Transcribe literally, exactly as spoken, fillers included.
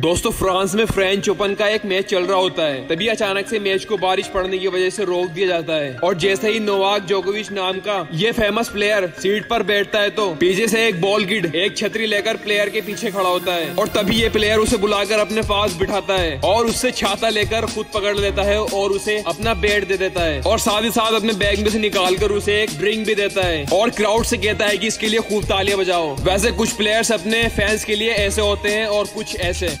दोस्तों फ्रांस में French open का एक मैच चल रहा होता है, तभी अचानक से मैच को बारिश पड़ने की वजह से रोक दिया जाता है। और जैसे ही नोवाक जोकोविच नाम का ये फेमस प्लेयर सीट पर बैठता है तो पीछे से एक बॉल किड एक छतरी लेकर प्लेयर के पीछे खड़ा होता है और तभी ये प्लेयर उसे बुलाकर अपने पास बिठाता है और उससे छाता लेकर खुद पकड़ लेता है और उसे अपना बैट दे देता है और साथ ही साथ अपने बैग में से निकाल कर उसे एक ड्रिंक भी देता है और क्राउड से कहता है कि इसके लिए खूब तालियां बजाओ। वैसे कुछ प्लेयर्स अपने फैंस के लिए ऐसे होते हैं और कुछ ऐसे।